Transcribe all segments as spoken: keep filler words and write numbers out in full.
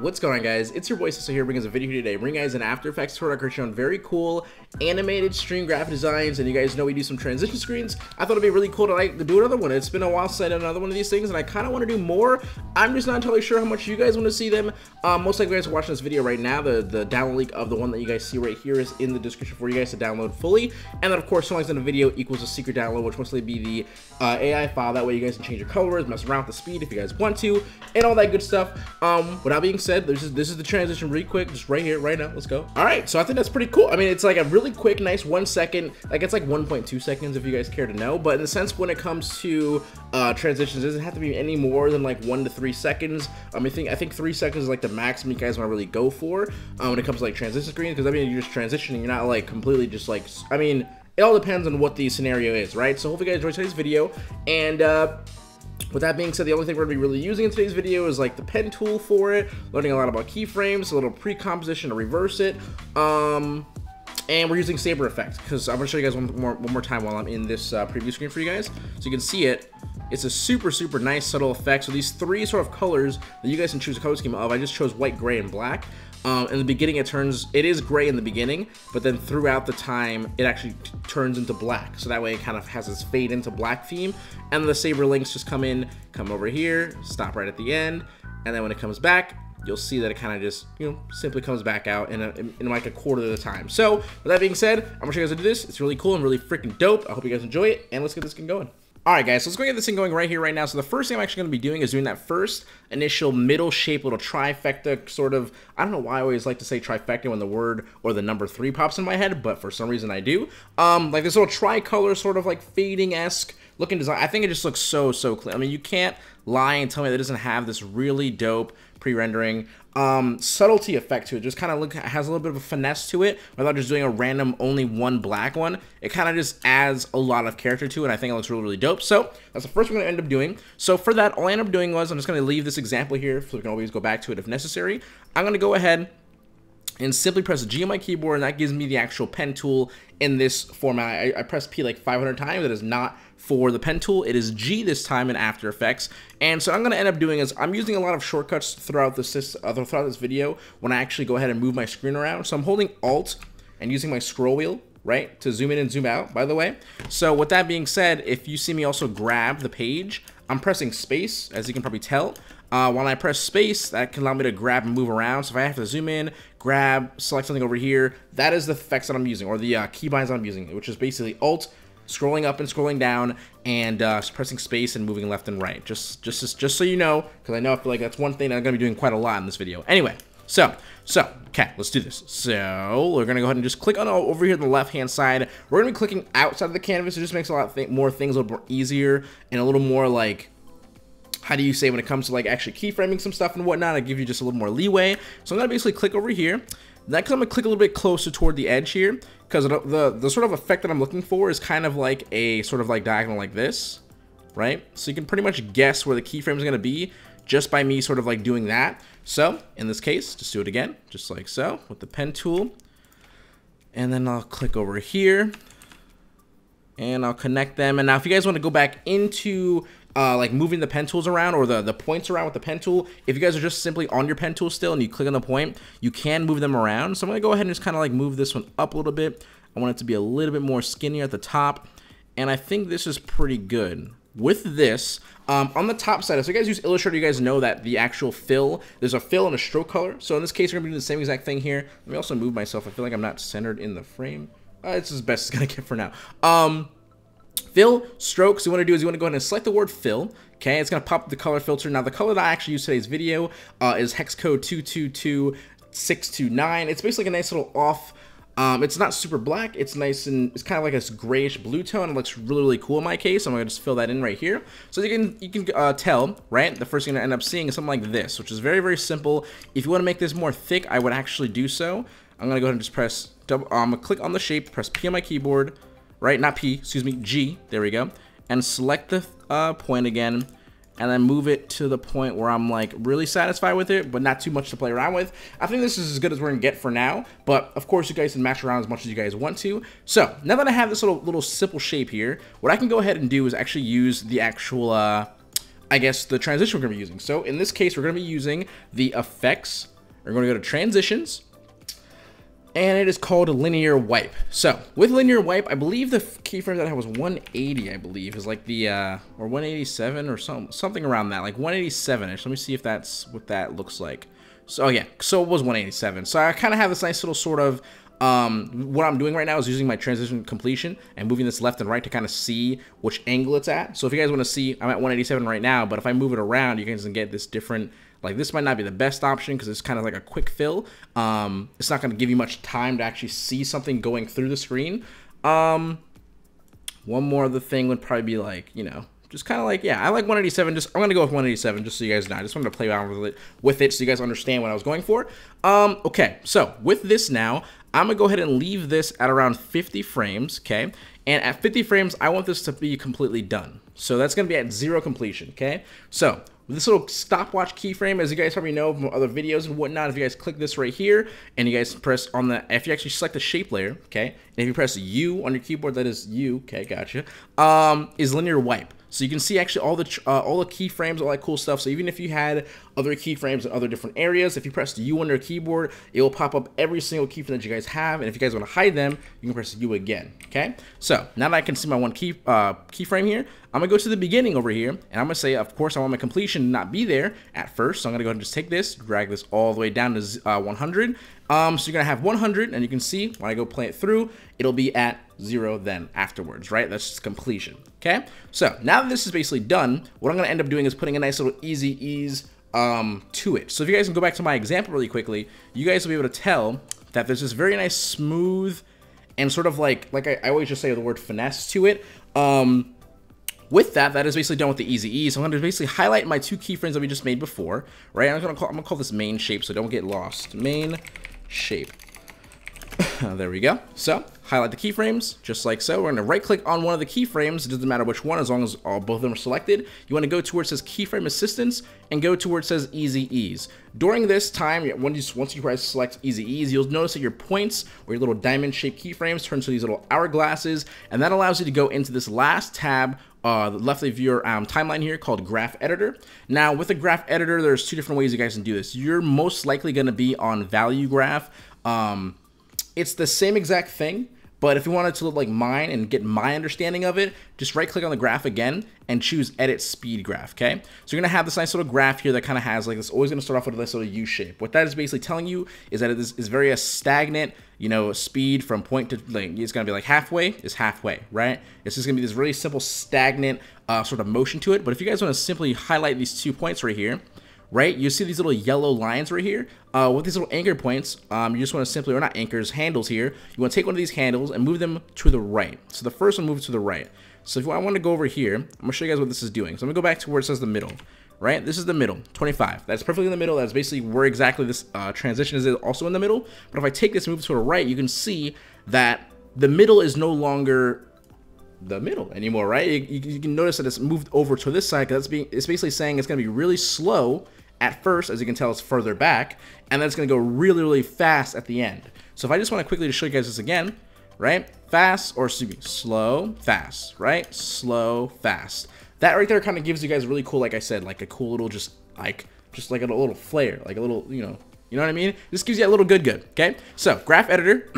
What's going on, guys? It's your boy Seso here, bringing us a video today. Bring guys an After Effects tutorial on very cool animated stream graphic designs, and you guys know we do some transition screens. I thought it'd be really cool to like to do another one. It's been a while since I did another one of these things, and I kind of want to do more. I'm just not totally sure how much you guys want to see them. Um, most likely, you guys are watching this video right now. The the download link of the one that you guys see right here is in the description for you guys to download fully, and then of course, someone's in the video equals a secret download, which mostly be the uh, A I file. That way, you guys can change your colors, mess around with the speed if you guys want to, and all that good stuff. Um, without being said, this is this is the transition really quick, just right here, right now. Let's go. All right, so I think that's pretty cool. I mean, it's like a really quick, nice one second. Like it's like one point two seconds if you guys care to know. But in the sense when it comes to uh, transitions, it doesn't have to be any more than like one to three seconds. Um, I think I think three seconds is like the maximum you guys want to really go for um, when it comes to like transition screens. Because I mean, you're just transitioning. You're not like completely just like. I mean, it all depends on what the scenario is, right? So hopefully you guys enjoyed today's video and. Uh, With that being said, the only thing we're going to be really using in today's video is like the pen tool for it, learning a lot about keyframes, a little pre-composition to reverse it, um, and we're using Saber effects because I'm going to show you guys one more, one more time while I'm in this uh, preview screen for you guys. So you can see it. It's a super, super nice subtle effect. So these three sort of colors that you guys can choose a color scheme of, I just chose white, gray, and black. Um, in the beginning, it turns, it is gray in the beginning, but then throughout the time, it actually t turns into black. So that way it kind of has this fade into black theme. And the Saber links just come in, come over here, stop right at the end. And then when it comes back, you'll see that it kind of just, you know, simply comes back out in, a, in, in like a quarter of the time. So with that being said, I'm gonna show you guys how to do this. It's really cool and really freaking dope. I hope you guys enjoy it. And let's get this thing going. Alright guys, so let's go get this thing going right here, right now. So the first thing I'm actually going to be doing is doing that first initial middle shape, little trifecta sort of, I don't know why I always like to say trifecta when the word or the number three pops in my head, but for some reason I do. Um, like this little tricolor sort of like fading-esque looking design. I think it just looks so, so clean. I mean, you can't lie and tell me that it doesn't have this really dope pre-rendering um, subtlety effect to it. Just kind of look has a little bit of a finesse to it without just doing a random only one black one. It kind of just adds a lot of character to it. And I think it looks really, really dope. So that's the first we're going to end up doing. So for that, all I end up doing was I'm just going to leave this example here so we can always go back to it if necessary. I'm going to go ahead and simply press G on my keyboard, and that gives me the actual pen tool in this format. I, I pressed P like five hundred times. That is not for the pen tool. It is G this time in After Effects. And so I'm gonna end up doing is I'm using a lot of shortcuts throughout this uh, throughout this video when I actually go ahead and move my screen around. So I'm holding Alt and using my scroll wheel, right, to zoom in and zoom out, by the way. So with that being said, if you see me also grab the page, I'm pressing space, as you can probably tell. Uh, when I press space, that can allow me to grab and move around. So if I have to zoom in, grab, select something over here, that is the effects that I'm using, or the uh, keybinds I'm using, which is basically Alt, scrolling up and scrolling down, and uh, pressing space and moving left and right. Just, just, just, just so you know, because I know I feel like that's one thing that I'm gonna be doing quite a lot in this video. Anyway, so, so, okay, let's do this. So we're gonna go ahead and just click on over here on the left-hand side. We're gonna be clicking outside of the canvas. It just makes a lot th more things a little more easier and a little more like, how do you say, when it comes to like actually keyframing some stuff and whatnot, I give you just a little more leeway. So I'm gonna basically click over here. Next, I'm gonna click a little bit closer toward the edge here, because the the sort of effect that I'm looking for is kind of like a sort of like diagonal like this, right? So you can pretty much guess where the keyframe is gonna be just by me sort of like doing that. So in this case, just do it again, just like so, with the pen tool, and then I'll click over here, and I'll connect them. And now, if you guys want to go back into Uh, like moving the pen tools around or the, the points around with the pen tool, if you guys are just simply on your pen tool still and you click on the point, you can move them around. So I'm gonna go ahead and just kind of like move this one up a little bit. I want it to be a little bit more skinnier at the top, and I think this is pretty good. With this, um, on the top side, so you guys use Illustrator, you guys know that the actual fill, there's a fill and a stroke color. So in this case, we're gonna be doing the same exact thing here. Let me also move myself. I feel like I'm not centered in the frame. Uh, it's as best it's gonna get for now. Um, Fill, strokes, you want to do is you want to go ahead and select the word fill, okay? It's going to pop the color filter. Now, the color that I actually use today's video uh, is hex code two two two six two nine. It's basically a nice little off, um, it's not super black. It's nice and it's kind of like this grayish blue tone. It looks really, really cool in my case. I'm going to just fill that in right here. So you can you can uh, tell, right? The first thing you're going to end up seeing is something like this, which is very, very simple. If you want to make this more thick, I would actually do so. I'm going to go ahead and just press, double, uh, I'm going to click on the shape, press P on my keyboard, right, not P, excuse me, G, there we go, and select the uh, point again, and then move it to the point where I'm like really satisfied with it, but not too much to play around with. I think this is as good as we're gonna get for now, but of course you guys can match around as much as you guys want to. So now that I have this little, little simple shape here, what I can go ahead and do is actually use the actual, uh, I guess, the transition we're going to be using. So in this case, we're going to be using the effects. We're going to go to transitions, and it is called linear wipe. So with linear wipe, I believe the keyframe that I had was one eighty, I believe, is like the, uh, or one eighty-seven or some, something around that, like one eighty-seven-ish. Let me see if that's what that looks like. So yeah, so it was one eighty-seven. So I kind of have this nice little sort of, Um, what I'm doing right now is using my transition completion and moving this left and right to kind of see which angle it's at. So if you guys want to see, I'm at one eighty-seven right now, but if I move it around, you guys can get this different, like this might not be the best option because it's kind of like a quick fill. Um, it's not going to give you much time to actually see something going through the screen. Um, one more other thing would probably be like, you know, just kind of like, yeah, I like one eighty-seven. Just, I'm going to go with one eighty-seven just so you guys know. I just wanted to play around with it, with it so you guys understand what I was going for. Um, okay, so with this now, I'm going to go ahead and leave this at around fifty frames, okay? And at fifty frames, I want this to be completely done. So that's going to be at zero completion, okay? So this little stopwatch keyframe, as you guys probably know from other videos and whatnot, if you guys click this right here and you guys press on the, if you actually select the shape layer, okay? And if you press U on your keyboard, that is U, okay, gotcha, um, is linear wipe. So you can see actually all the uh, all the keyframes, all that cool stuff. So even if you had other keyframes in other different areas, if you press U on your keyboard, it will pop up every single keyframe that you guys have. And if you guys want to hide them, you can press U again, okay? So now that I can see my one key uh, keyframe here, I'm going to go to the beginning over here. And I'm going to say, of course, I want my completion to not be there at first. So I'm going to go ahead and just take this, drag this all the way down to uh, one hundred. Um, so you're going to have one hundred, and you can see when I go play it through, it'll be at zero then afterwards, right? That's just completion, okay? So now that this is basically done, what I'm going to end up doing is putting a nice little easy ease um, to it. So if you guys can go back to my example really quickly, you guys will be able to tell that there's this very nice smooth and sort of like, like I, I always just say the word finesse to it. Um, With that, that is basically done with the easy E. So I'm going to basically highlight my two keyframes that we just made before, right? I'm going to call, I'm going to call this main shape, so don't get lost. Main shape. There we go. So highlight the keyframes, just like so. We're going to right-click on one of the keyframes. It doesn't matter which one, as long as all both of them are selected. You want to go to where it says Keyframe Assistance and go to where it says Easy Ease. During this time, when you, once you press select Easy Ease, you'll notice that your points or your little diamond-shaped keyframes turn to these little hourglasses, and that allows you to go into this last tab Uh, the left of your um, timeline here called Graph Editor. Now with a Graph Editor, there's two different ways you guys can do this. You're most likely going to be on Value Graph. Um, it's the same exact thing, but if you wanted to look like mine and get my understanding of it, just right click on the graph again and choose Edit Speed Graph, okay? So you're gonna have this nice little graph here that kind of has like, it's always gonna start off with a nice little U shape. What that is basically telling you is that it is, is very a stagnant, you know, speed from point to, like, it's gonna be like halfway is halfway, right? It's just gonna be this really simple stagnant uh, sort of motion to it. But if you guys wanna simply highlight these two points right here, right, you see these little yellow lines right here uh, with these little anchor points. Um, you just want to simply, or not anchors, handles here. You want to take one of these handles and move them to the right. So the first one moves to the right. So if I want to go over here, I'm going to show you guys what this is doing. So I'm going to go back to where it says the middle, right? This is the middle, twenty-five. That's perfectly in the middle. That's basically where exactly this uh, transition is also in the middle. But if I take this and move to the right, you can see that the middle is no longer the middle anymore, right? You, you can notice that it's moved over to this side because that's being, it's basically saying it's going to be really slow at first, as you can tell, it's further back, and then it's gonna go really, really fast at the end. So if I just wanna quickly just show you guys this again, right? Fast, or excuse me, slow, fast, right? Slow, fast. That right there kind of gives you guys really cool, like I said, like a cool little just like, just like a little flare, like a little, you know, you know what I mean? This gives you a little good, good, okay? So Graph Editor.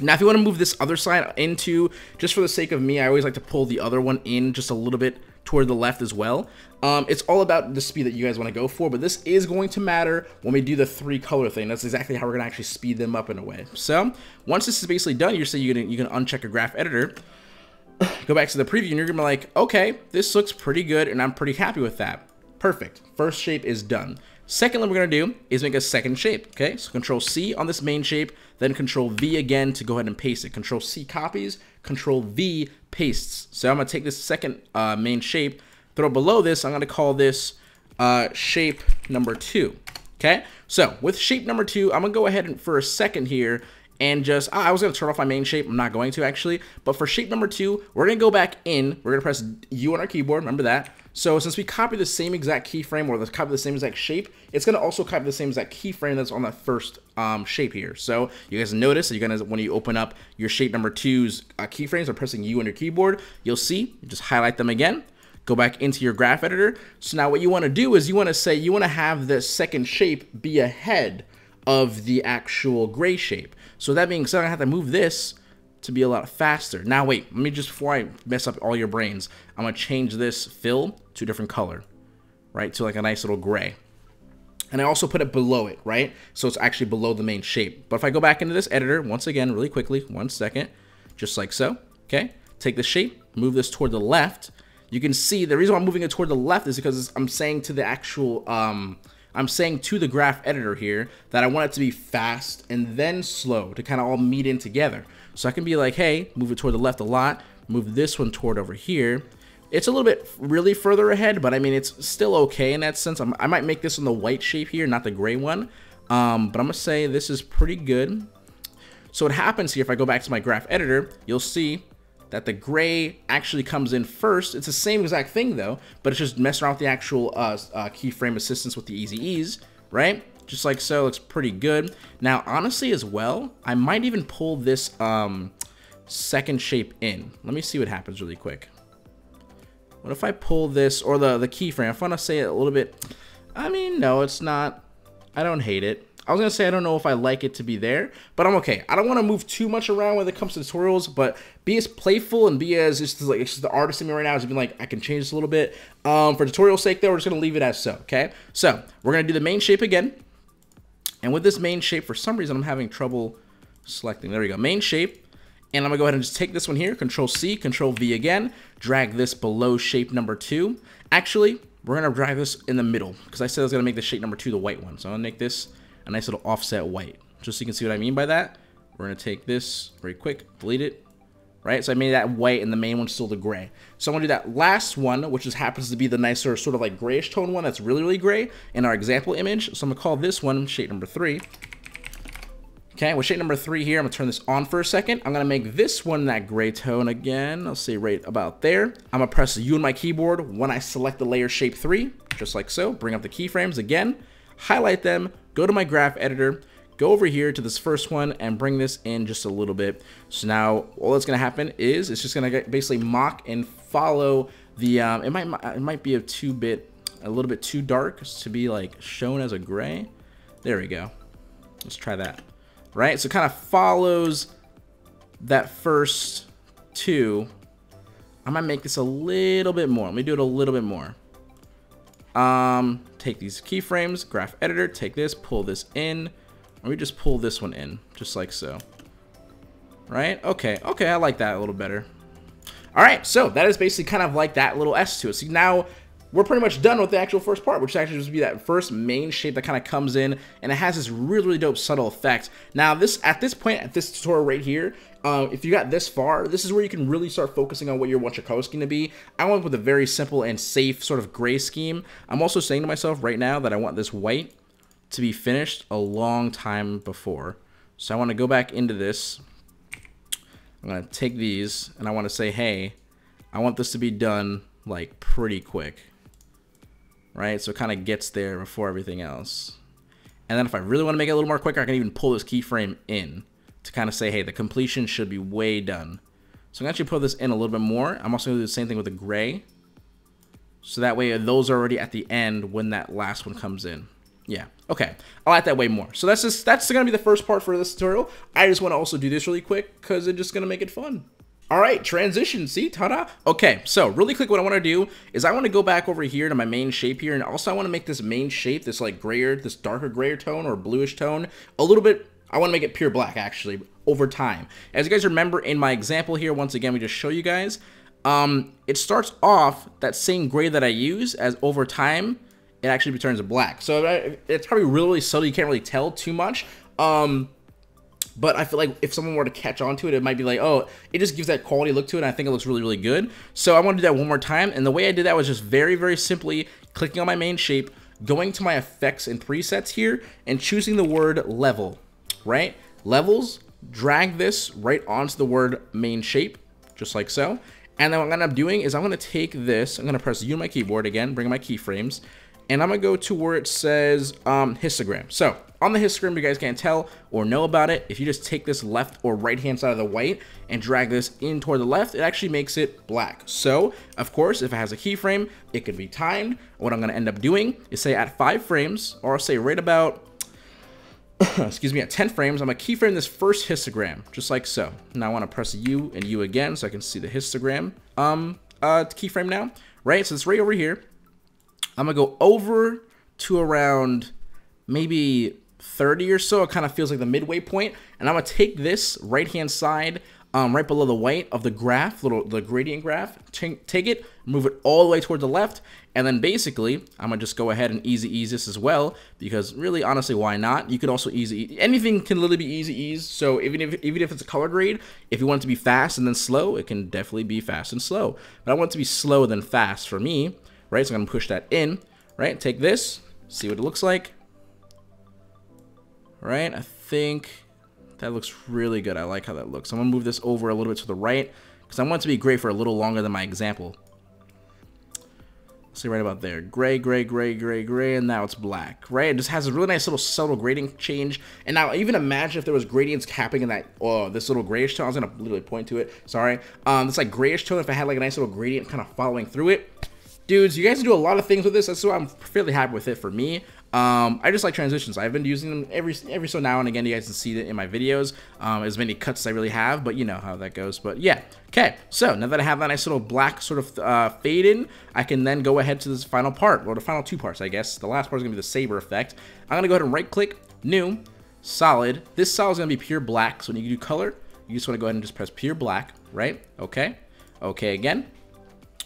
Now, if you wanna move this other side into, just for the sake of me, I always like to pull the other one in just a little bit toward the left as well. Um, it's all about the speed that you guys want to go for, but this is going to matter when we do the three color thing. That's exactly how we're going to actually speed them up in a way. So once this is basically done, you're saying you can, you can uncheck a graph editor, go back to the preview, and you're going to be like, okay, this looks pretty good, and I'm pretty happy with that. Perfect. First shape is done. Second thing we're going to do is make a second shape, okay? So Control C on this main shape, then Control V again to go ahead and paste it. Control C copies, Control V pastes. So I'm going to take this second uh, main shape, throw below this, I'm going to call this uh, shape number two, okay? So with shape number two, I'm going to go ahead and for a second here and just, I was going to turn off my main shape. I'm not going to actually, but for shape number two, we're going to go back in. We're going to press U on our keyboard. Remember that. So since we copy the same exact keyframe or the copy the same exact shape, it's going to also copy the same exact keyframe that's on that first um, shape here. So you guys notice that you're going to, when you open up your shape number two's uh, keyframes or pressing U on your keyboard, you'll see, you just highlight them again. go back into your graph editor. So now what you want to do is you want to say you want to have this second shape be ahead of the actual gray shape. So that being said, I have to move this to be a lot faster. Now wait, let me just, before I mess up all your brains, I'm gonna change this fill to a different color, right? To like a nice little gray. And I also put it below it, right? So it's actually below the main shape. But if I go back into this editor, once again, really quickly, one second, just like so, okay? Take the shape, move this toward the left. You can see the reason why I'm moving it toward the left is because I'm saying to the actual, um, I'm saying to the graph editor here that I want it to be fast and then slow to kind of all meet in together. So I can be like, hey, move it toward the left a lot, move this one toward over here. It's a little bit really further ahead, but I mean, it's still okay in that sense. I'm, I might make this in the white shape here, not the gray one, um, but I'm gonna say this is pretty good. So what happens here, if I go back to my graph editor, you'll see that the gray actually comes in first. It's the same exact thing though, but it's just messing around with the actual uh, uh, keyframe assistance with the easy ease, right? Just like so, looks pretty good. Now, honestly as well, I might even pull this um, second shape in. Let me see what happens really quick. What if I pull this, or the, the keyframe? If I want to say it a little bit, I mean, no, it's not, I don't hate it. I was gonna say I don't know if I like it to be there, but I'm okay. I don't want to move too much around when it comes to tutorials, but be as playful and be as, it's just like, it's just the artist in me right now is being like, I can change this a little bit. Um, for tutorial sake though, we're just gonna leave it as so, okay? So we're gonna do the main shape again. And with this main shape, for some reason, I'm having trouble selecting. There we go, main shape. And I'm gonna go ahead and just take this one here, Control C, Control V again, drag this below shape number two. Actually, we're gonna drag this in the middle because I said I was gonna make the shape number two the white one. So I'm gonna make this a nice little offset white, just so you can see what I mean by that. We're gonna take this very quick, delete it, right? So I made that white and the main one's still the gray. So I'm gonna do that last one, which just happens to be the nicer sort of like grayish tone one that's really, really gray in our example image. So I'm gonna call this one shape number three. Okay, with shape number three here, I'm gonna turn this on for a second. I'm gonna make this one that gray tone again. I'll say right about there. I'm gonna press U on my keyboard when I select the layer shape three, just like so, bring up the keyframes again, highlight them, go to my graph editor, go over here to this first one and bring this in just a little bit. So now all that's gonna happen is it's just gonna get basically mock and follow the, um, it might it might be a two bit, a little bit too dark to be like shown as a gray. There we go. Let's try that, right? So it kind of follows that first two. I might make this a little bit more. Let me do it a little bit more. Um, take these keyframes, graph editor, take this, pull this in. Let me just pull this one in, just like so. Right? Okay, okay, I like that a little better. All right, so that is basically kind of like that little S to it. So now we're pretty much done with the actual first part, which is actually just be that first main shape that kind of comes in, and it has this really, really dope subtle effect. Now, this at this point, at this tutorial right here, Uh, if you got this far, this is where you can really start focusing on what you want your color scheme to be. I went with a very simple and safe sort of gray scheme. I'm also saying to myself right now that I want this white to be finished a long time before. So I want to go back into this. I'm going to take these and I want to say, hey, I want this to be done like pretty quick, right? So it kind of gets there before everything else. And then if I really want to make it a little more quicker, I can even pull this keyframe in to kind of say, hey, the completion should be way done. So I'm gonna actually pull this in a little bit more. I'm also gonna do the same thing with the gray. So that way those are already at the end when that last one comes in. Yeah, okay, I like that way more. So that's just, that's gonna be the first part for this tutorial. I just wanna also do this really quick because it's just gonna make it fun. All right, transition, see, ta-da. Okay, so really quick, what I wanna do is I wanna go back over here to my main shape here, and also I wanna make this main shape, this like grayer, this darker grayer tone or bluish tone, a little bit, I want to make it pure black actually over time. As you guys remember in my example here, once again, we just show you guys, um, it starts off that same gray that I use as over time, it actually turns black. So it's probably really, really subtle. You can't really tell too much. Um, but I feel like if someone were to catch on to it, it might be like, oh, it just gives that quality look to it. And I think it looks really, really good. So I want to do that one more time. And the way I did that was just very, very simply clicking on my main shape, going to my effects and presets here and choosing the word level. Right? Levels, drag this right onto the word main shape, just like so. And then what I'm gonna end up doing is I'm gonna take this, I'm gonna press U on my keyboard again, bring my keyframes, and I'm gonna go to where it says um, histogram. So on the histogram, you guys can't tell or know about it. If you just take this left or right hand side of the white and drag this in toward the left, it actually makes it black. So of course, if it has a keyframe, it could be timed. What I'm going to end up doing is say at five frames, or I'll say right about, excuse me, at ten frames, I'm going to keyframe this first histogram, just like so. Now I want to press U and U again so I can see the histogram um, uh, keyframe now, right? So it's right over here. I'm going to go over to around maybe thirty or so. It kind of feels like the midway point. And I'm going to take this right-hand side, um, right below the white of the graph, little the gradient graph, take it, move it all the way toward the left. And then basically, I'm going to just go ahead and easy ease this as well, because really, honestly, why not? You could also easy, anything can literally be easy ease. So even if, even if it's a color grade, if you want it to be fast and then slow, it can definitely be fast and slow. But I want it to be slow then fast for me, right? So I'm going to push that in, right? Take this, see what it looks like. Right, I think that looks really good. I like how that looks. I'm gonna move this over a little bit to the right because I want it to be gray for a little longer than my example. See right about there, gray, gray, gray, gray, gray, and now it's black, right? It just has a really nice little subtle gradient change. And now even imagine if there was gradients capping in that, oh, this little grayish tone. I was gonna literally point to it, sorry. Um, it's like grayish tone. If I had like a nice little gradient kind of following through it. Dudes, you guys can do a lot of things with this. That's why I'm fairly happy with it for me. Um, I just like transitions. I've been using them every every so now and again. You guys can see it in my videos, um, as many cuts as I really have, but you know how that goes. But yeah, okay. So now that I have that nice little black sort of uh, fade in, I can then go ahead to this final part, or the final two parts, I guess. The last part is gonna be the Saber effect. I'm gonna go ahead and right click, new, solid. This solid is gonna be pure black. So when you do color, you just wanna go ahead and just press pure black, right? Okay, okay again.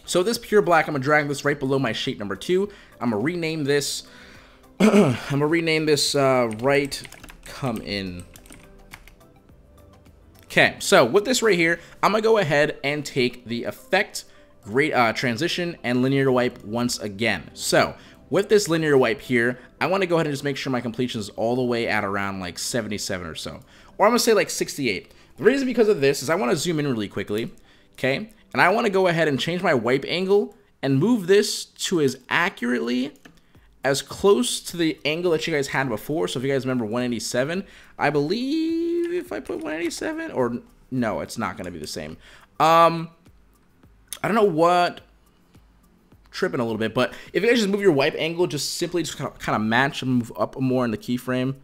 So this pure black, I'm gonna drag this right below my shape number two. I'm gonna rename this. I'm gonna rename this uh, right come in. Okay, so with this right here, I'm gonna go ahead and take the effect, great uh, transition, and linear wipe once again. So with this linear wipe here, I wanna go ahead and just make sure my completion is all the way at around like seventy-seven or so. Or I'm gonna say like sixty-eight. The reason because of this is I wanna zoom in really quickly, okay? And I wanna go ahead and change my wipe angle and move this to as accurately as close to the angle that you guys had before. So if you guys remember one eighty-seven, I believe if I put one eighty-seven, or no, it's not going to be the same. Um, I don't know what, tripping a little bit, but if you guys just move your wipe angle, just simply just kind of match and move up more in the keyframe,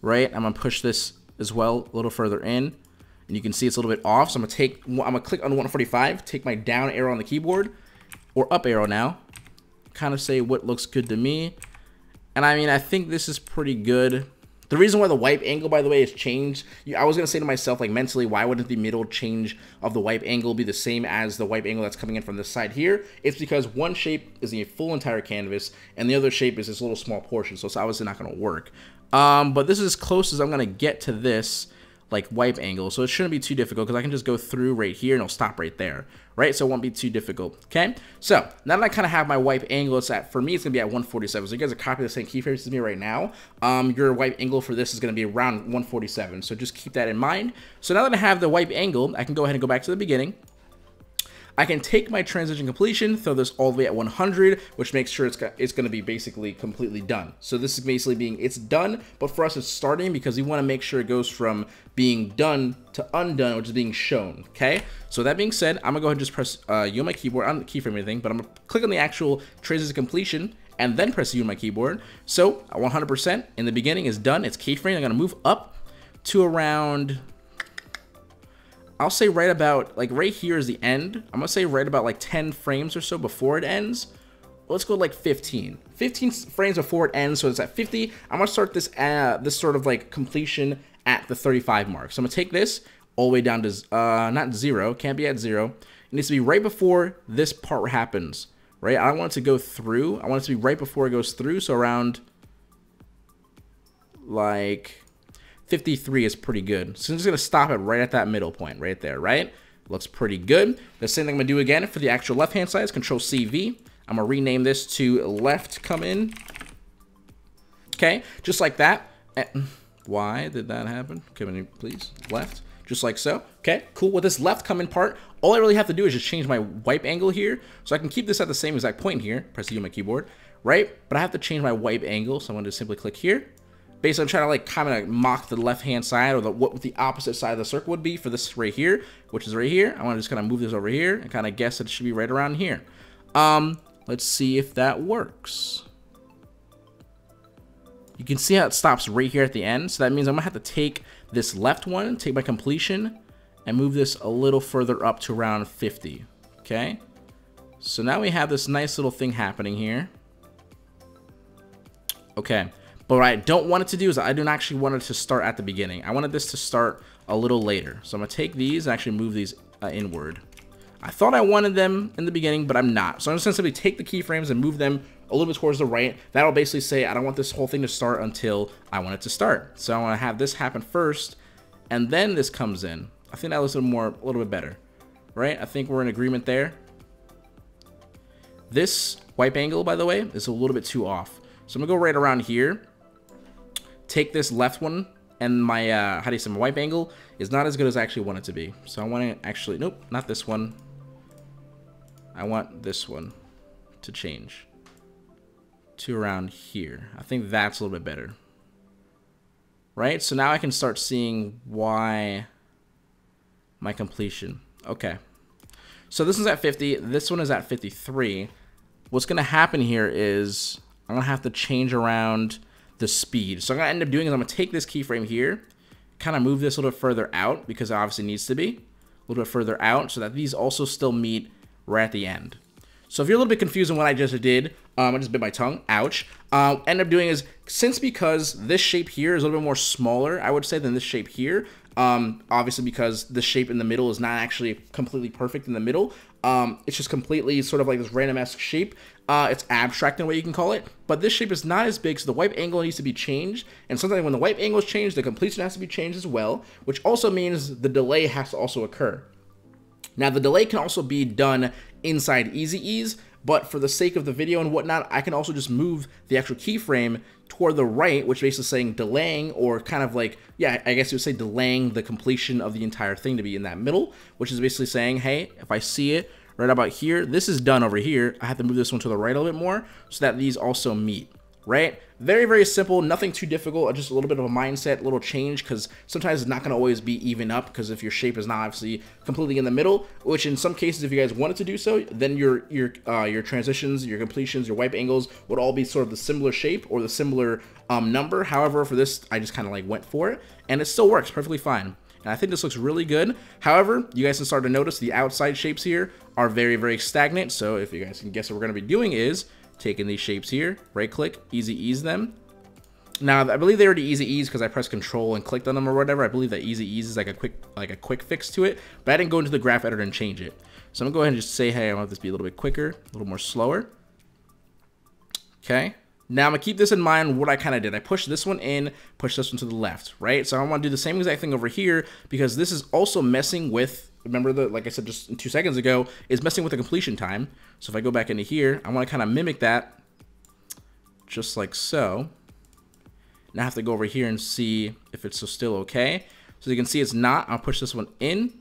right? I'm going to push this as well a little further in, and you can see it's a little bit off. So I'm going to take, I'm going to click on one forty-five, take my down arrow on the keyboard or up arrow now, kind of say what looks good to me. And I mean, I think this is pretty good. The reason why the wipe angle, by the way, has changed, I was gonna say to myself, like mentally, why wouldn't the middle change of the wipe angle be the same as the wipe angle that's coming in from this side here? It's because one shape is the full entire canvas and the other shape is this little small portion, so it's obviously not gonna work. Um, but this is as close as I'm gonna get to this like wipe angle, so it shouldn't be too difficult because I can just go through right here and it'll stop right there, right? So it won't be too difficult, okay? So now that I kind of have my wipe angle, it's at, for me, it's gonna be at one forty-seven. So you guys are copying the same keyframes as me right now. Um, your wipe angle for this is gonna be around one forty-seven. So just keep that in mind. So now that I have the wipe angle, I can go ahead and go back to the beginning. I can take my transition completion, throw this all the way at one hundred, which makes sure it's, it's going to be basically completely done. So this is basically being, it's done, but for us it's starting because we want to make sure it goes from being done to undone, which is being shown, okay? So that being said, I'm going to go ahead and just press uh, U on my keyboard. I don't keyframe anything, but I'm going to click on the actual transition completion and then press U on my keyboard. So one hundred percent in the beginning is done. It's keyframed. I'm going to move up to around, I'll say right about, like right here is the end. I'm gonna say right about like ten frames or so before it ends. Let's go like fifteen. fifteen frames before it ends, so it's at fifty. I'm gonna start this uh, this sort of like completion at the thirty-five mark. So I'm gonna take this all the way down to, uh, not zero, can't be at zero. It needs to be right before this part happens, right? I want it to go through. I want it to be right before it goes through, so around like fifty-three is pretty good. So I'm just gonna stop it right at that middle point right there, right? Looks pretty good. The same thing I'm gonna do again for the actual left-hand side is Control C V. I'm gonna rename this to left come in. Okay, just like that. Why did that happen? Come in, please, left, just like so. Okay, cool. With this left come in part, all I really have to do is just change my wipe angle here. So I can keep this at the same exact point here, press U on my keyboard, right? But I have to change my wipe angle. So I'm gonna just simply click here. Basically, I'm trying to like kind of mock the left-hand side, or the what the opposite side of the circle would be for this right here, which is right here. I want to just kind of move this over here and kind of guess that it should be right around here. Um, let's see if that works. You can see how it stops right here at the end. So that means I'm gonna have to take this left one, take my completion, and move this a little further up to around fifty. Okay. So now we have this nice little thing happening here. Okay. But what I don't want it to do is I don't actually want it to start at the beginning. I wanted this to start a little later. So I'm gonna take these and actually move these uh, inward. I thought I wanted them in the beginning, but I'm not. So I'm just gonna simply take the keyframes and move them a little bit towards the right. That'll basically say I don't want this whole thing to start until I want it to start. So I want to have this happen first, and then this comes in. I think that looks a little more, a little bit better, right? I think we're in agreement there. This wipe angle, by the way, is a little bit too off. So I'm gonna go right around here. Take this left one, and my uh, how do you say my wipe angle is not as good as I actually want it to be. So I want to actually nope, not this one. I want this one to change to around here. I think that's a little bit better, right? So now I can start seeing why my completion. Okay, so this is at fifty, this one is at fifty-three. What's gonna happen here is I'm gonna have to change around the speed. So I'm gonna end up doing is I'm gonna take this keyframe here, kind of move this a little further out because it obviously needs to be a little bit further out so that these also still meet right at the end. So if you're a little bit confused on what I just did, um, I just bit my tongue, ouch. Uh, end up doing is, since because this shape here is a little bit more smaller, I would say, than this shape here, um, obviously because the shape in the middle is not actually completely perfect in the middle, um, it's just completely sort of like this random-esque shape. Uh, it's abstract in a way you can call it, but this shape is not as big, so the wipe angle needs to be changed, and sometimes when the wipe angle is changed, the completion has to be changed as well, which also means the delay has to also occur. Now, the delay can also be done inside Easy Ease, but for the sake of the video and whatnot, I can also just move the actual keyframe toward the right, which basically is saying delaying, or kind of like, yeah, I guess you would say delaying the completion of the entire thing to be in that middle, which is basically saying, hey, if I see it right about here, this is done over here, I have to move this one to the right a little bit more so that these also meet. Right? Very, very simple, nothing too difficult, just a little bit of a mindset, little change, because sometimes it's not going to always be even up, because if your shape is not obviously completely in the middle, which in some cases, if you guys wanted to do so, then your your uh, your transitions, your completions, your wipe angles would all be sort of the similar shape or the similar um, number. However, for this, I just kind of like went for it, and it still works perfectly fine. And I think this looks really good. However, you guys can start to notice the outside shapes here are very, very stagnant. So if you guys can guess what we're going to be doing is taking these shapes here, right click, easy ease them. Now I believe they already easy ease because I pressed control and clicked on them or whatever. I believe that easy ease is like a quick like a quick fix to it, but I didn't go into the graph editor and change it. So I'm gonna go ahead and just say, hey, I want this to be a little bit quicker, a little more slower. Okay. Now I'm gonna keep this in mind what I kind of did. I pushed this one in, pushed this one to the left, right? So I want to do the same exact thing over here because this is also messing with, remember the, like I said just two seconds ago, is messing with the completion time. So if I go back into here, I want to kind of mimic that just like so. Now I have to go over here and see if it's still okay. So you can see it's not. I'll push this one in.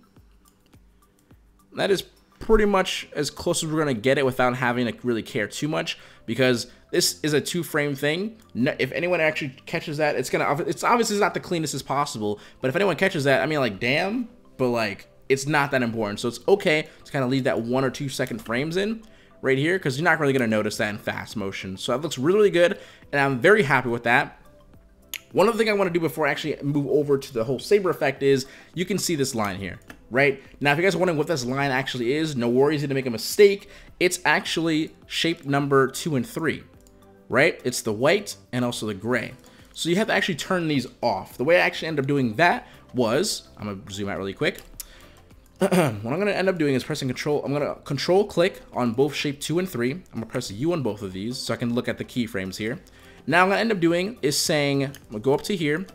That is pretty much as close as we're going to get it without having to really care too much because this is a two frame thing. No, if anyone actually catches that, it's going to, it's obviously not the cleanest as possible, but if anyone catches that, I mean like, damn, but like, it's not that important. So it's okay to kind of leave that one or two second frames in right here because you're not really going to notice that in fast motion. So that looks really, really good, and I'm very happy with that. One other thing I want to do before I actually move over to the whole Saber effect is you can see this line here, right? Now, if you guys are wondering what this line actually is, no worries, you didn't make a mistake. It's actually shape number two and three, right? It's the white and also the gray. So you have to actually turn these off. The way I actually ended up doing that was, I'm going to zoom out really quick. What I'm going to end up doing is pressing control. I'm going to control click on both shape two and three. I'm going to press U on both of these so I can look at the keyframes here. Now I'm going to end up doing is saying, I'm going to go up to here.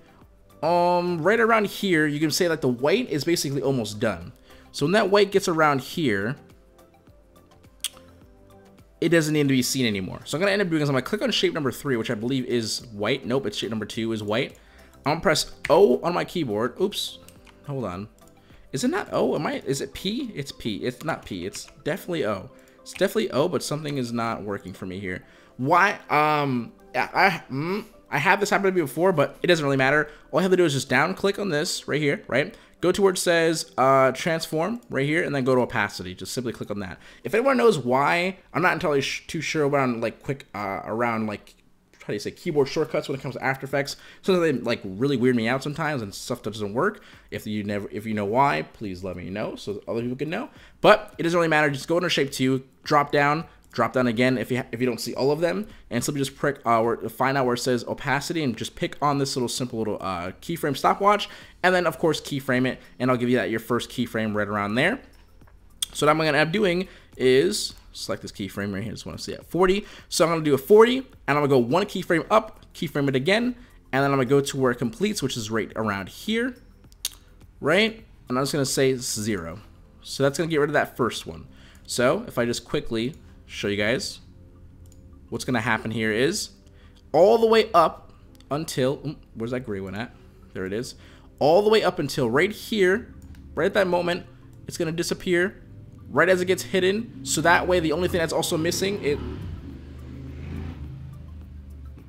Um, right around here, you can say that the white is basically almost done. So when that white gets around here, it doesn't need to be seen anymore. So I'm going to end up doing is I'm going to click on shape number three, which I believe is white. Nope, it's shape number two is white. I'm going to press O on my keyboard. Oops, hold on. Is it not O? Am I? Is it P? It's P. It's not P. It's definitely O. It's definitely O, but something is not working for me here. Why? Um, I, I mm, I have this happen to me before, but it doesn't really matter. All I have to do is just down click on this right here, right? Go to where it says uh, transform right here, and then go to opacity. Just simply click on that. If anyone knows why, I'm not entirely sh too sure around like quick uh, around like how do you say keyboard shortcuts when it comes to After Effects. Sometimes they like really weird me out sometimes, and stuff that doesn't work. If you never, if you know why, please let me know so that other people can know. But it doesn't really matter. Just go into Shape two, drop down. Drop down again if you if you don't see all of them, and simply just prick uh, or find out where it says opacity and just pick on this little simple little uh, keyframe stopwatch, and then of course keyframe it, and I'll give you that your first keyframe right around there. So what I'm gonna end up doing is select this keyframe right here. I just want to see at forty. So I'm gonna do a forty, and I'm gonna go one keyframe up, keyframe it again, and then I'm gonna go to where it completes, which is right around here, right? And I'm just gonna say zero. So that's gonna get rid of that first one. So if I just quickly show you guys what's gonna happen here is all the way up until where's that gray one at? There it is. All the way up until right here, right at that moment, it's gonna disappear right as it gets hidden. So that way, the only thing that's also missing it.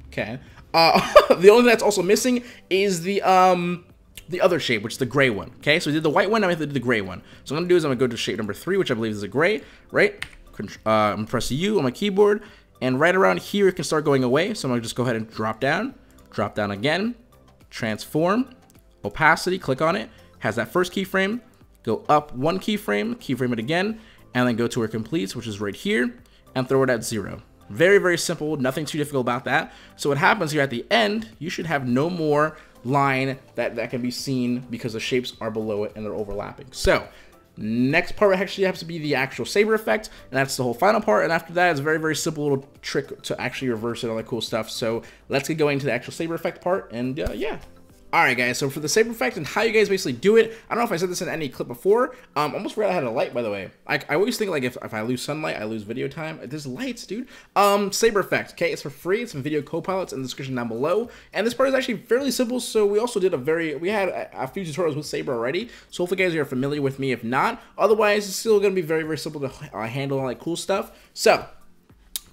Okay. Uh, the only thing that's also missing is the um. the other shape, which is the gray one. Okay, so we did the white one, now we have to do the gray one. So what I'm gonna do is I'm gonna go to shape number three, which I believe is a gray, right? Uh, I'm gonna press U on my keyboard, and right around here it can start going away. So I'm gonna just go ahead and drop down, drop down again, transform, opacity, click on it, has that first keyframe, go up one keyframe, keyframe it again, and then go to where it completes, which is right here, and throw it at zero. Very, very simple, nothing too difficult about that. So what happens here at the end, you should have no more line that, that can be seen because the shapes are below it and they're overlapping. So next part actually has to be the actual Saber effect, and that's the whole final part, and after that it's a very, very simple little trick to actually reverse it and all that cool stuff. So let's get going to the actual Saber effect part, and uh, yeah. Alright guys, so for the Saber effect and how you guys basically do it, I don't know if I said this in any clip before, um, almost forgot I had a light by the way. I, I always think like if, if I lose sunlight, I lose video time. There's lights, dude. Um, Saber effect, okay, it's for free, it's from Video Copilot in the description down below, and this part is actually fairly simple, so we also did a very, we had a, a few tutorials with Saber already, so hopefully you guys are familiar with me, if not, otherwise it's still going to be very, very simple to uh, handle all that cool stuff. So,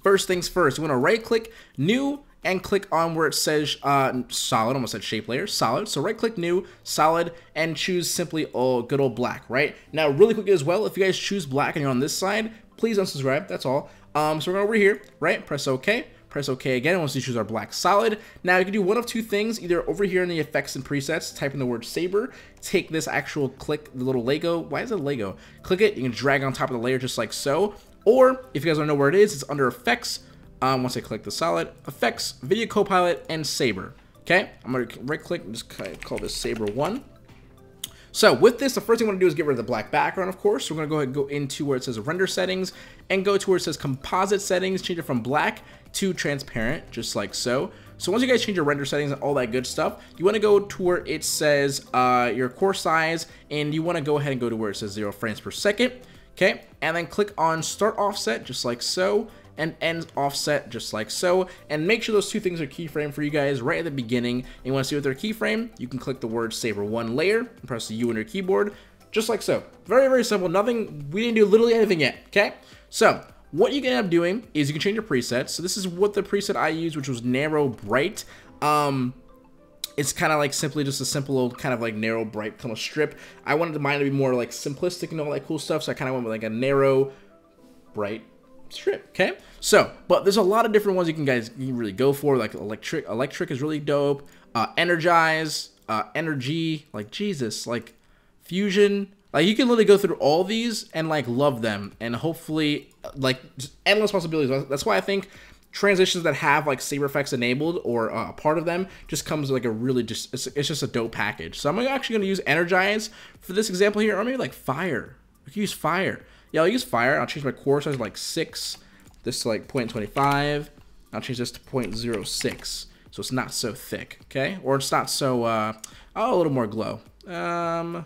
first things first, you want to right click, new, and click on where it says uh, solid, almost said shape layer, solid. So right click new, solid, and choose simply oh, good old black, right? Now really quick as well, if you guys choose black and you're on this side, please unsubscribe, that's all. Um, so we're going over here, right? Press okay, press okay again, once you choose our black solid. Now you can do one of two things, either over here in the effects and presets, type in the word Saber, take this actual click, the little Lego, why is it Lego? Click it, you can drag on top of the layer just like so, or if you guys don't know where it is, it's under effects. Um, once I click the solid, effects, Video Copilot, and Saber. Okay, I'm gonna right click and just call this Saber one. So with this, the first thing I want to do is get rid of the black background, of course. So we're gonna go ahead and go into where it says render settings and go to where it says composite settings, change it from black to transparent, just like so. So once you guys change your render settings and all that good stuff, you want to go to where it says uh, your core size, and you want to go ahead and go to where it says zero frames per second. Okay, and then click on start offset, just like so, and ends offset just like so, and make sure those two things are keyframe for you guys right at the beginning. And you want to see what they're keyframe, you can click the word Saber one layer and press the U on your keyboard just like so. Very, very simple, nothing, we didn't do literally anything yet. Okay, so what you can end up doing is you can change your presets. So this is what the preset I used, which was narrow bright. um It's kind of like simply just a simple old kind of like narrow bright kind of strip. I wanted mine to be more like simplistic and all that cool stuff, so I kind of went with like a narrow bright strip. Okay, so but there's a lot of different ones you can guys you can really go for, like electric electric is really dope, uh energize, uh energy, like Jesus, like fusion, like you can literally go through all these and like love them, and hopefully like just endless possibilities. That's why I think transitions that have like Saber effects enabled or uh, part of them just comes like a really just it's, it's just a dope package. So I'm actually going to use energize for this example here, or maybe like fire. We can use fire. Yeah, I'll use fire. I'll change my core size to like six, this to like zero point two five. I'll change this to zero point zero six, so it's not so thick, okay? Or it's not so, uh, oh, a little more glow. Um,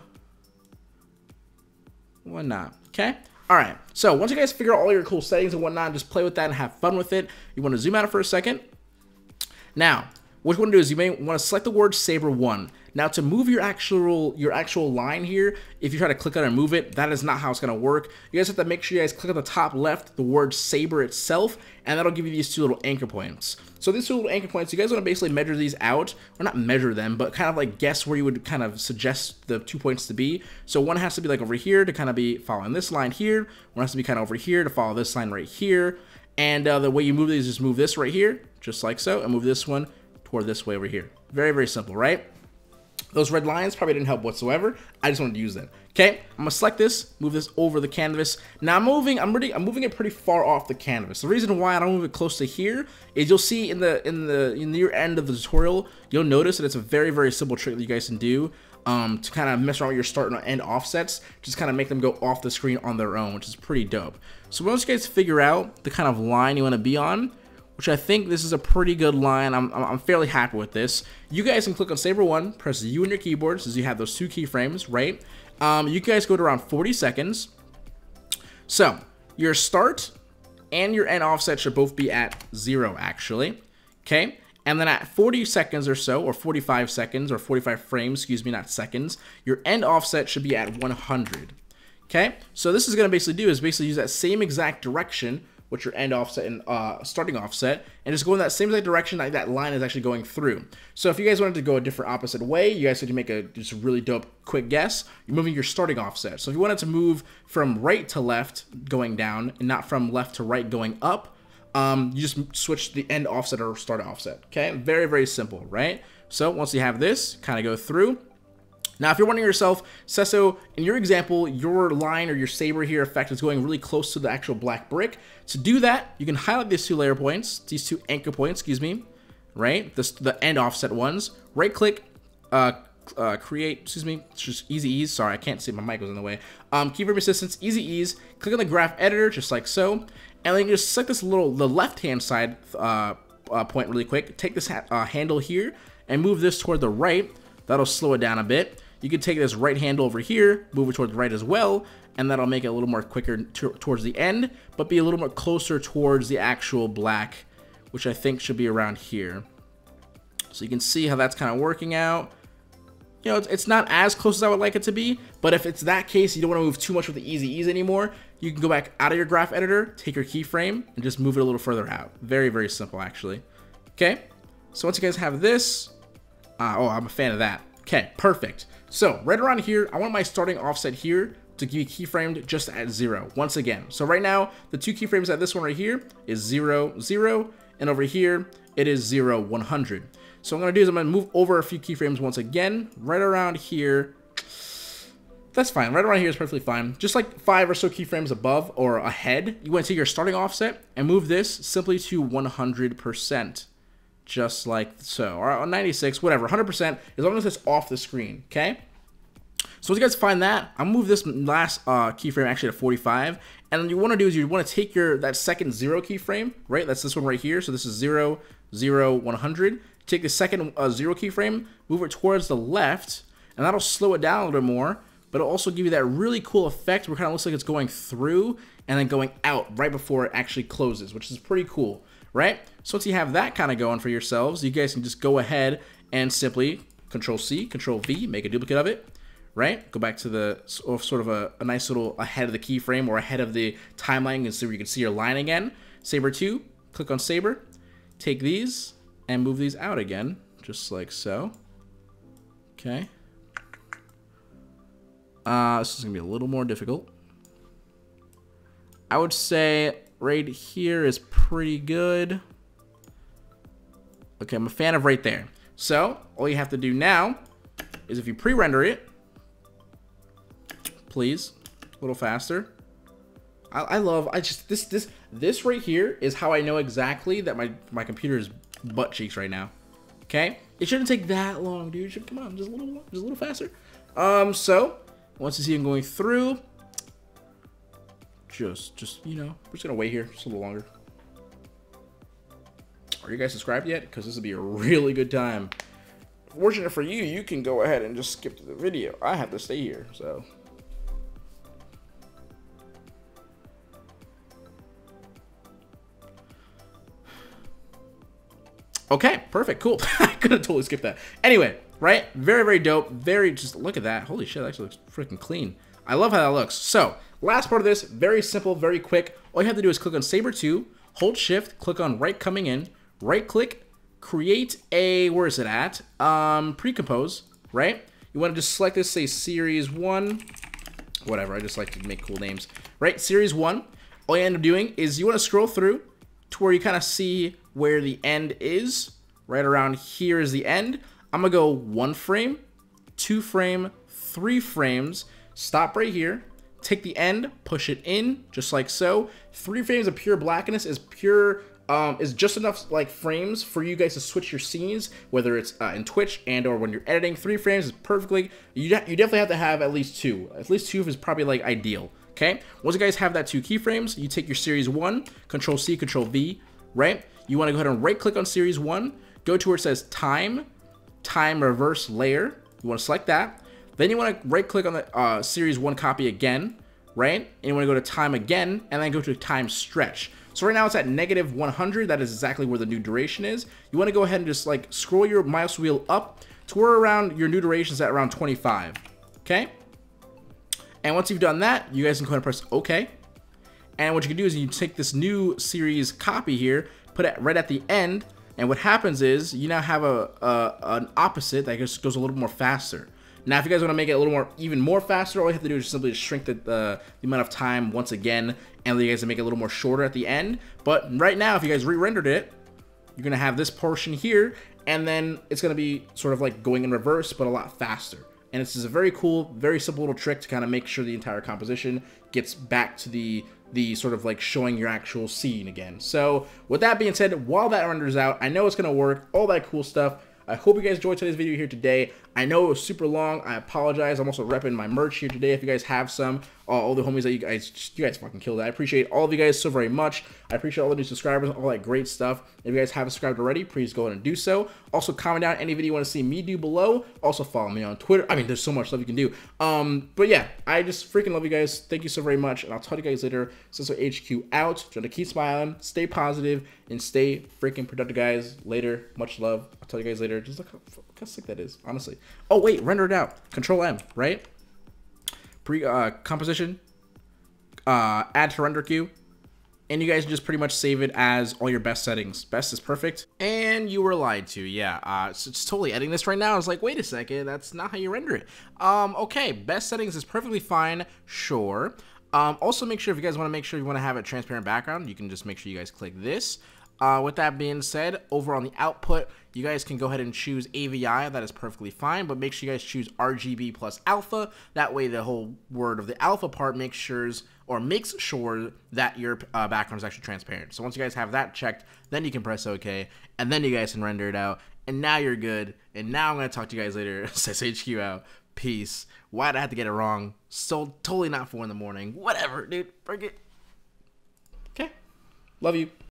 why not, okay? All right, so once you guys figure out all your cool settings and whatnot, just play with that and have fun with it. You wanna zoom out for a second. Now, What you want to do is you may want to select the word Saber one. Now to move your actual your actual line here, if you try to click on it and move it, that is not how it's going to work. You guys have to make sure you guys click on the top left, the word Saber itself, and that'll give you these two little anchor points. So these two little anchor points, you guys want to basically measure these out, or not measure them, but kind of like guess where you would kind of suggest the two points to be. So one has to be like over here to kind of be following this line here, one has to be kind of over here to follow this line right here, and uh, the way you move these is just move this right here, just like so, and move this one toward this way over here. Very, very simple, right? Those red lines probably didn't help whatsoever. I just wanted to use them. Okay, I'm gonna select this, move this over the canvas. Now I'm moving, I'm really, I'm moving it pretty far off the canvas. The reason why I don't move it close to here is you'll see in the in the near end of the tutorial, you'll notice that it's a very, very simple trick that you guys can do um, to kind of mess around with your start and end offsets, just kind of make them go off the screen on their own, which is pretty dope. So once you guys figure out the kind of line you want to be on, which I think this is a pretty good line. I'm, I'm fairly happy with this. You guys can click on Saber one, press U on your keyboard, since you have those two keyframes, right? Um, you guys go to around forty seconds. So your start and your end offset should both be at zero, actually, okay? And then at forty seconds or so, or forty-five seconds, or forty-five frames, excuse me, not seconds, your end offset should be at one hundred, okay? So this is gonna basically do is basically use that same exact direction with your end offset and uh, starting offset, and just go in that same exact direction that that line is actually going through. So if you guys wanted to go a different opposite way, you guys could make a just a really dope quick guess. You're moving your starting offset. So if you wanted to move from right to left going down and not from left to right going up, um, you just switch the end offset or start offset. Okay, very, very simple, right? So once you have this, kind of go through. Now, if you're wondering yourself, Seso, in your example, your line or your Saber here effect is going really close to the actual black brick. To do that, you can highlight these two layer points, these two anchor points, excuse me, right? This, the end offset ones. Right click, uh, uh, create, excuse me, it's just easy ease. Sorry, I can't see, my mic was in the way. Um, keyframe assistance, easy ease. Click on the graph editor, just like so. And then you just select this little, the left-hand side uh, uh, point really quick. Take this ha uh, handle here and move this toward the right. That'll slow it down a bit. You can take this right handle over here, move it towards the right as well, and that'll make it a little more quicker towards the end, but be a little more closer towards the actual black, which I think should be around here. So you can see how that's kind of working out. You know, it's, it's not as close as I would like it to be, but if it's that case, you don't want to move too much with the easy ease anymore, you can go back out of your graph editor, take your keyframe, and just move it a little further out. Very, very simple, actually. Okay, so once you guys have this, uh, oh, I'm a fan of that. Okay, perfect. So right around here, I want my starting offset here to be keyframed just at zero once again. So right now, the two keyframes at this one right here is zero, zero, and over here, it is zero, one hundred. So what I'm gonna do is I'm gonna move over a few keyframes once again, right around here. That's fine, right around here is perfectly fine. Just like five or so keyframes above or ahead, you wanna take your starting offset and move this simply to one hundred percent. Just like so, or ninety-six, whatever, one hundred percent, as long as it's off the screen, okay? So once you guys find that, I'll move this last uh, keyframe actually to forty-five, and then you wanna do is you wanna take your, that second zero keyframe, right? That's this one right here, so this is zero, zero, one hundred. Take the second uh, zero keyframe, move it towards the left, and that'll slow it down a little bit more, but it'll also give you that really cool effect where it kinda looks like it's going through and then going out right before it actually closes, which is pretty cool. Right? So once you have that kind of going for yourselves, you guys can just go ahead and simply control C, control V, make a duplicate of it, right? Go back to the sort of a, a nice little ahead of the keyframe or ahead of the timeline, so you can see your line again. Saber two, click on Saber, take these and move these out again, just like so. Okay. Uh, this is gonna be a little more difficult. I would say right here is pretty good. Okay, I'm a fan of right there. So all you have to do now is if you pre-render it, please, a little faster. I, I love, I just, this, this, this right here is how I know exactly that my, my computer is butt cheeks right now. Okay, it shouldn't take that long, dude. It should, come on, just a little, just a little faster. Um, so once you see him going through, Just, just, you know, we're just gonna wait here just a little longer. Are you guys subscribed yet? Because this would be a really good time. Fortunate for you, you can go ahead and just skip to the video. I have to stay here, so. Okay, perfect, cool. could have totally skipped that. Anyway, right? Very, very dope. Very, just look at that. Holy shit, that actually looks freaking clean. I love how that looks. So, last part of this, very simple, very quick. All you have to do is click on Saber two, hold shift, click on right coming in, right click, create a, where is it at? Um, pre-compose, right? You want to just select this, say series one, whatever, I just like to make cool names, right? Series one, all you end up doing is you want to scroll through to where you kind of see where the end is. Right around here is the end. I'm gonna go one frame, two frame, three frames, stop right here, take the end, push it in, just like so. Three frames of pure blackness is pure, um, is just enough like frames for you guys to switch your scenes, whether it's uh, in Twitch and or when you're editing. Three frames is perfectly, you, de you definitely have to have at least two. At least two is probably like ideal, okay? Once you guys have that two keyframes, you take your series one, control C, control V, right? You wanna go ahead and right click on series one, go to where it says time, time reverse layer. You wanna select that. Then you wanna right click on the uh, series one copy again, right? And you wanna go to time again, and then go to time stretch. So right now it's at negative one hundred. That is exactly where the new duration is. You wanna go ahead and just like scroll your mouse wheel up to where around your new duration is at around twenty-five, okay? And once you've done that, you guys can go ahead and press okay. And what you can do is you take this new series copy here, put it right at the end, and what happens is you now have a, a an opposite that just goes a little more faster. Now, if you guys want to make it a little more, even more faster, all you have to do is simply shrink the, uh, the amount of time once again, and you guys can make it a little more shorter at the end. But right now, if you guys re-rendered it, you're going to have this portion here, and then it's going to be sort of like going in reverse, but a lot faster. And this is a very cool, very simple little trick to kind of make sure the entire composition gets back to the the sort of like showing your actual scene again. So with that being said, while that renders out, I know it's gonna work, all that cool stuff. I hope you guys enjoyed today's video here today. I know it was super long. I apologize. I'm also repping my merch here today. If you guys have some, uh, all the homies that you guys, you guys fucking killed it. I appreciate all of you guys so very much. I appreciate all the new subscribers, all that great stuff. If you guys haven't subscribed already, please go ahead and do so. Also comment down any video you want to see me do below. Also follow me on Twitter. I mean, there's so much stuff you can do. Um, but yeah, I just freaking love you guys. Thank you so very much. And I'll talk to you guys later. Seso H Q out. Try to keep smiling, stay positive, and stay freaking productive, guys. Later. Much love. I'll tell you guys later. Just look how, look how sick that is, honestly. Oh wait, render it out. Control M, right? Pre uh, composition, uh, add to render queue, and you guys just pretty much save it as all your best settings. Best is perfect. And you were lied to, yeah. Uh, so it's totally editing this right now. I was like, wait a second, that's not how you render it. Um, okay, best settings is perfectly fine, sure. Um, also make sure if you guys want to make sure you want to have a transparent background, you can just make sure you guys click this. Uh, with that being said, over on the output, you guys can go ahead and choose A V I. That is perfectly fine, but make sure you guys choose R G B plus alpha. That way, the whole word of the alpha part makes sure or makes sure that your uh, background is actually transparent. So once you guys have that checked, then you can press OK, and then you guys can render it out. And now you're good. And now I'm gonna talk to you guys later. S S H Q out. Peace. Why'd I have to get it wrong? So totally not four in the morning. Whatever, dude. Forget. Okay. Love you.